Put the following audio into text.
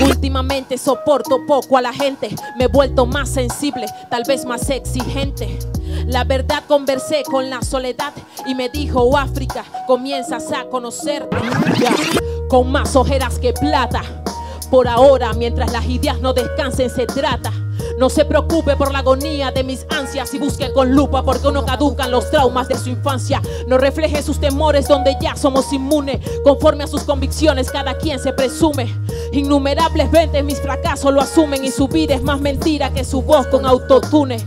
Últimamente soporto poco a la gente, me he vuelto más sensible, tal vez más exigente. La verdad, conversé con la soledad y me dijo: África, comienzas a conocerte ya, con más ojeras que plata. Por ahora, mientras las ideas no descansen, se trata. No se preocupe por la agonía de mis ansias y busque con lupa porque no caducan los traumas de su infancia. No refleje sus temores donde ya somos inmunes. Conforme a sus convicciones cada quien se presume. Innumerables veces mis fracasos lo asumen y su vida es más mentira que su voz con autotune.